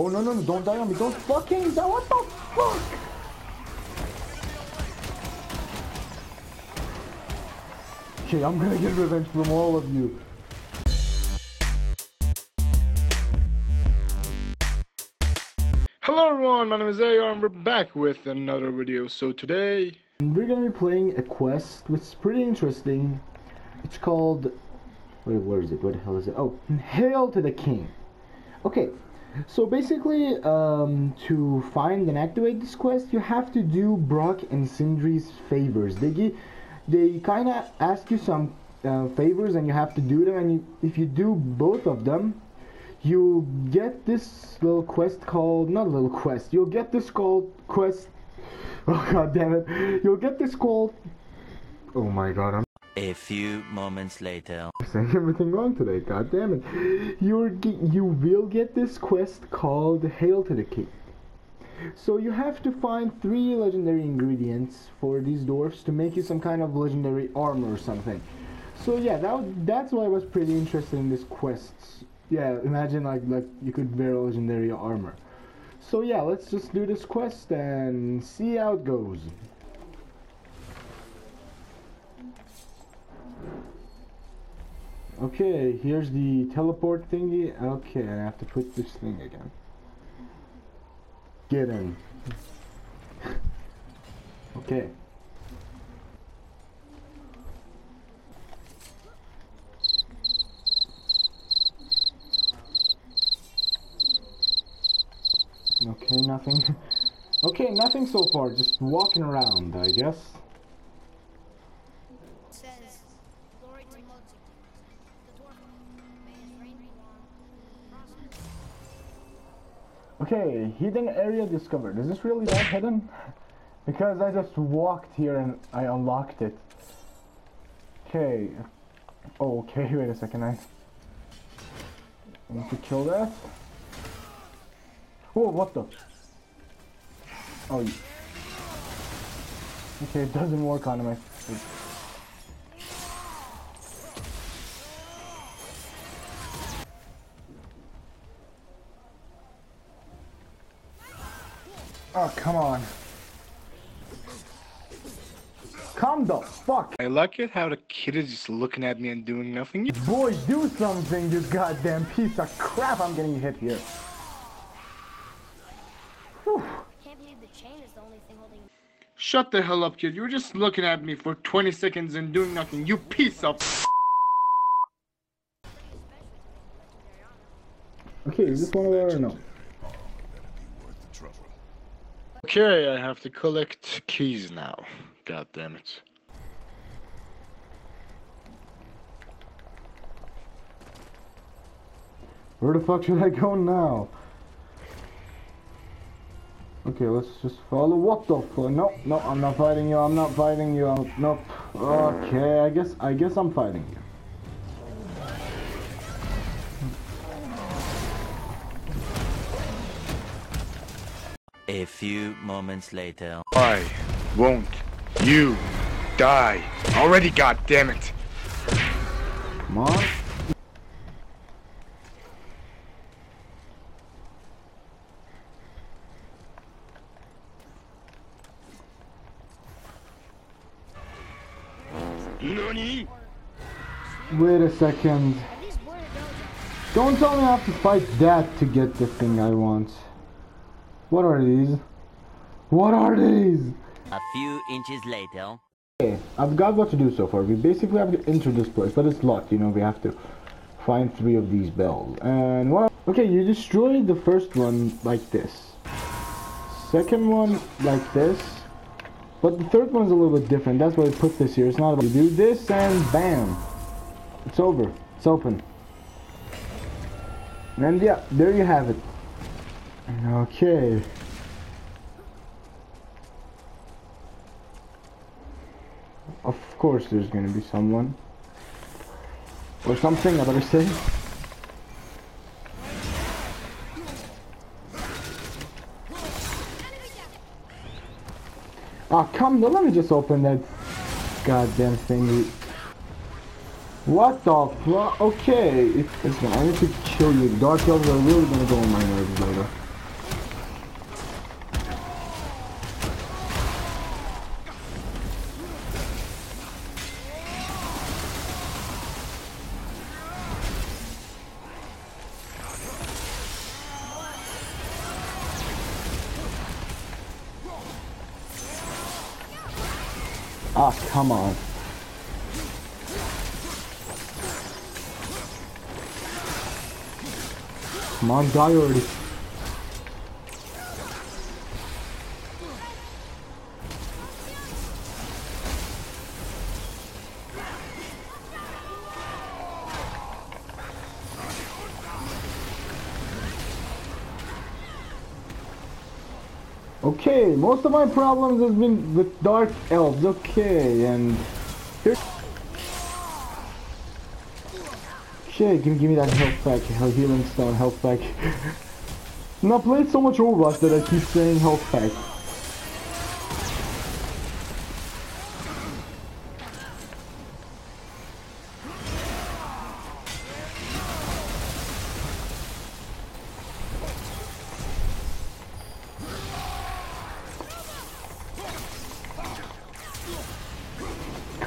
Oh, no, no, no, don't die on me. Don't fucking die. What the fuck? Okay, I'm gonna get revenge from all of you. Hello everyone, my name is Ayo and we're back with another video. So today we're gonna be playing a quest which is pretty interesting. It's called... wait, where is it? What the hell is it? Oh, Hail to the King. Okay. So basically, to find and activate this quest, you have to do Brock and Sindri's favors. They kind of ask you some favors and you have to do them, and if you do both of them, you get this little quest called, not a little quest, you'll get this called quest, oh god damn it, you'll get this called, oh my god, I'm a few moments later. I'm saying everything wrong today, god damn it. You will get this quest called Hail to the King. So you have to find 3 legendary ingredients for these dwarfs to make you some kind of legendary armor or something. So yeah, that's why I was pretty interested in this quest. Yeah, imagine like you could wear a legendary armor. So yeah, let's just do this quest and see how it goes. Okay, here's the teleport thingy. Okay, I have to put this thing again. Get in. Okay. Okay, nothing. Okay, nothing so far. Just walking around, I guess. Okay, hidden area discovered. Is this really that hidden? Because I just walked here and I unlocked it. Okay. Oh, okay, wait a second. I need to kill that. Oh, what the? Oh. Okay, it doesn't work on my face. Oh, come on. Come the fuck. I like it how the kid is just looking at me and doing nothing. Boy, do something, you goddamn piece of crap. I'm getting hit here. Whew. I can't believe the chain is the only thing holding. Shut the hell up, kid. You were just looking at me for 20 seconds and doing nothing, you piece of... Okay, is this one of our... no. Okay, I have to collect keys now. God damn it. Where the fuck should I go now? Okay, let's just follow. What the fuck? No, no, I'm not fighting you. I'm not fighting you. Nope. Okay, I guess I'm fighting you. A few moments later. Why won't you die already, goddammit? Come on. Nani? Wait a second. Don't tell me I have to fight that to get the thing I want. What are these? What are these? A few inches later. Okay, I've got what to do so far. We basically have to enter this place, but it's locked, you know, we have to find 3 of these bells. And what? Okay, you destroy the first one like this. Second one like this. But the third one's a little bit different. That's why I put this here. It's not about you do this and bam. It's over. It's open. And yeah, there you have it. Okay. Of course there's gonna be someone. Or something, I better say. Ah, come, let me just open that goddamn thingy. What the fuck? Okay, it's fine. I need to kill you. Dark elves are really gonna go on my nerves later. Oh, come on. Come on, die already. Okay, most of my problems has been with dark elves. Okay, and here. Okay, give me that health pack, healing stone, health pack. And I played so much Overwatch that I keep saying health pack.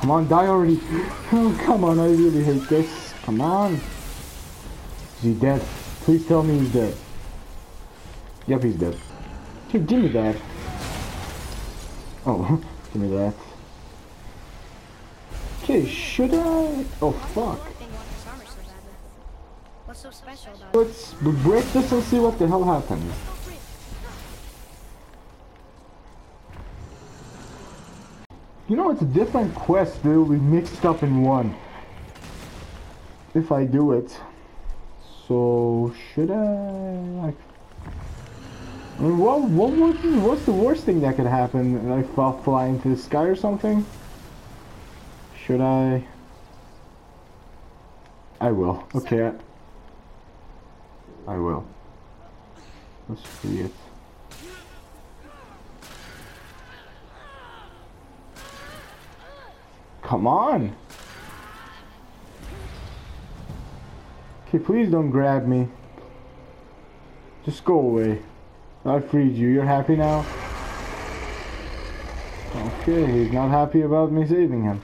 Come on, die already. Oh, come on, I really hate this. Come on. Is he dead? Please tell me he's dead. Yep, he's dead. Dude, give me that. Oh, give me that. Okay, should I? Oh, fuck. Let's break this and see what the hell happens. You know, it's a different quest that will be mixed up in one. If I do it. So, should I... I mean, what's the worst thing that could happen? Like, fly into the sky or something? Should I... I will. Okay. I will. Let's see it. Come on! Okay, please don't grab me. Just go away. I freed you. You're happy now? Okay, he's not happy about me saving him.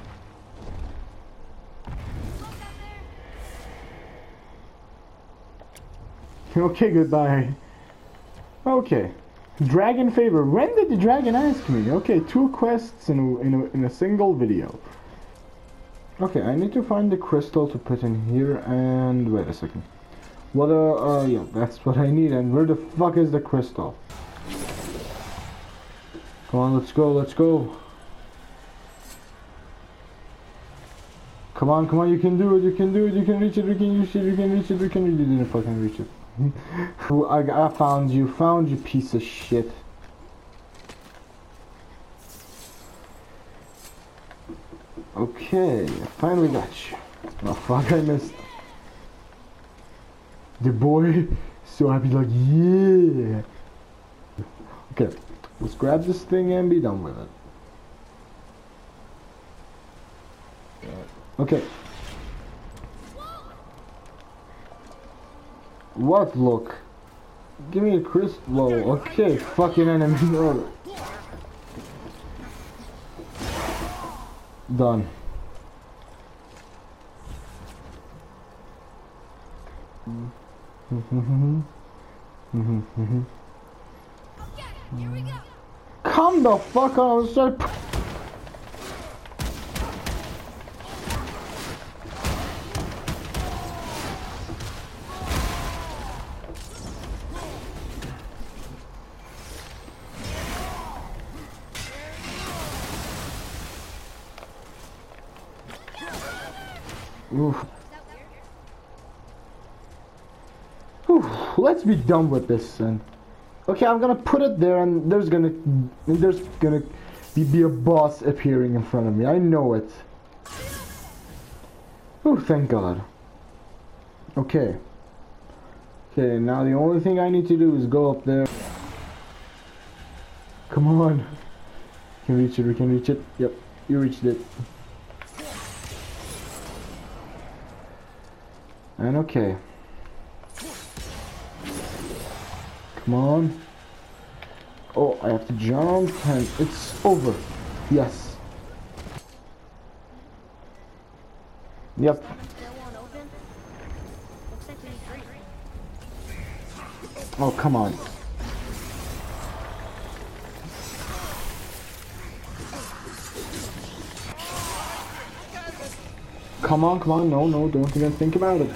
Okay, goodbye. Okay. Dragon favor. When did the dragon ask me? Okay, 2 quests in a single video. Okay, I need to find the crystal to put in here, and wait a second. What yeah, that's what I need, and where the fuck is the crystal? Come on, let's go, let's go. Come on, you can do it, you can do it, you can reach it, you can reach it, you can reach it, you can reach it, you didn't fucking reach it. I found you piece of shit. Okay, I finally got you. Oh fuck, I missed. The boy, so happy, like, yeah. Okay, let's grab this thing and be done with it. Okay. What look? Give me a crystal. Okay, fucking enemy. No. Done. Okay, here we go. Come the fuck on, sir. Oof. Oof. Let's be done with this then. Okay, I'm gonna put it there, and there's gonna be a boss appearing in front of me. I know it. Oh, thank God. Okay. Okay, now the only thing I need to do is go up there. Come on. We can reach it. We can reach it. Yep, you reached it. And okay. Come on. Oh, I have to jump and it's over. Yes. Yep. Oh, come on. Come on, come on, no, don't even think about it,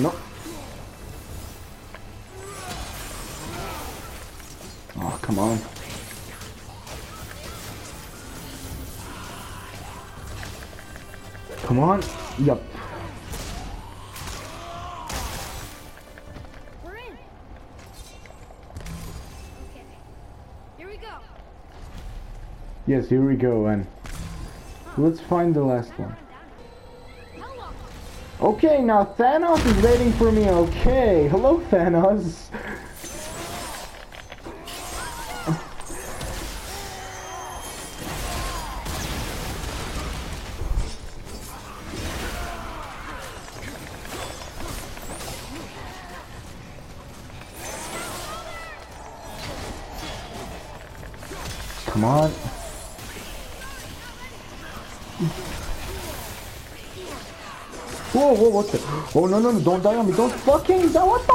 no. Oh, come on. Come on, yep. Yes, here we go, and let's find the last one. Okay, now Thanos is waiting for me. Okay, hello Thanos. Come on. Whoa, what the? Oh, no, don't die on me, don't fucking die, what the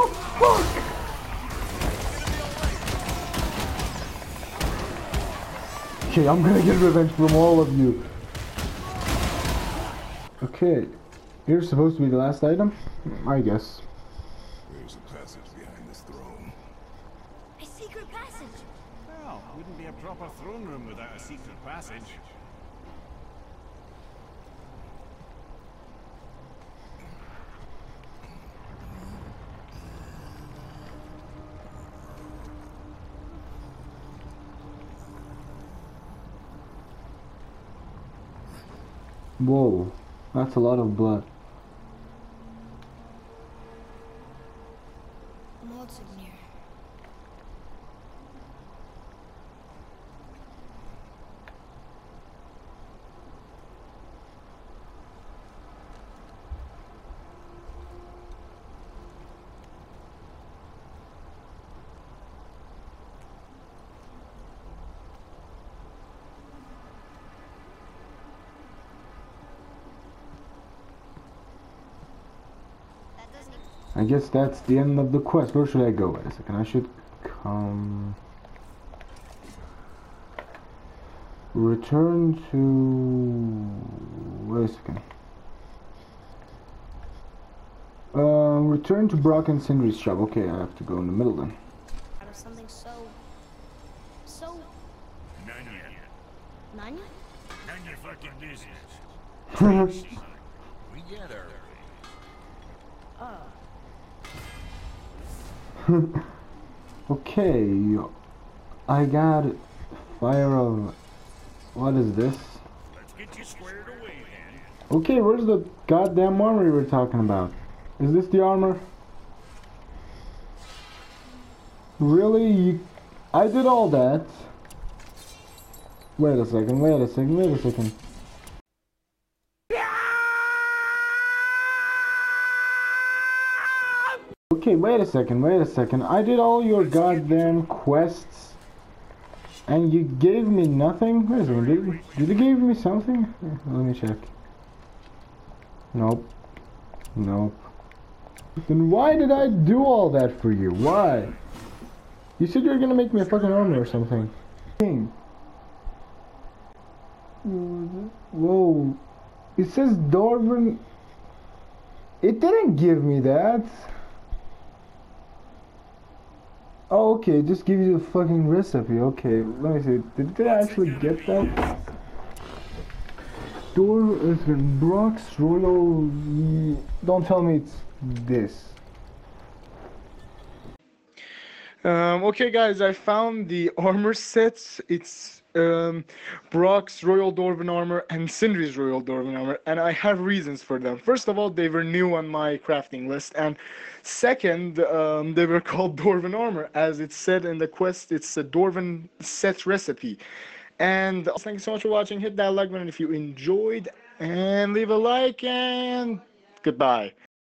fuck? Okay, I'm gonna get revenge from all of you. Okay, here's supposed to be the last item, I guess. There's a passage behind this throne. A secret passage? Well, wouldn't be a proper throne room without a secret passage. Whoa, that's a lot of blood. I guess that's the end of the quest. Where should I go? Wait a second, I should come... Return to... Wait a second. Return to Brock and Sindri's shop. Okay, I have to go in the middle then. Out of something so... None of your fucking business. We get her. Okay, I got fire of... What is this? Let's get you squared away, man. Okay, where's the goddamn armor we were talking about? Is this the armor? Really? I did all that. Wait a second. Okay, wait a second. I did all your goddamn quests and you gave me nothing? Wait a second, did you give me something? Let me check. Nope. Then why did I do all that for you? Why? You said you were gonna make me a fucking armor or something. Whoa. It says Dorvan. It didn't give me that. Oh, okay, it just gives you the fucking recipe. Okay, let me see. Did I actually get that? Brox Royal. Don't tell me it's this. Okay, guys, I found the armor sets. It's Brock's Royal Dorvan armor and Sindri's Royal Dorvan armor, and I have reasons for them. First of all, they were new on my crafting list, and second, they were called Dorvan armor. As it said in the quest, it's a Dorvan set recipe. And thank you so much for watching. Hit that like button if you enjoyed, and leave a like, and goodbye.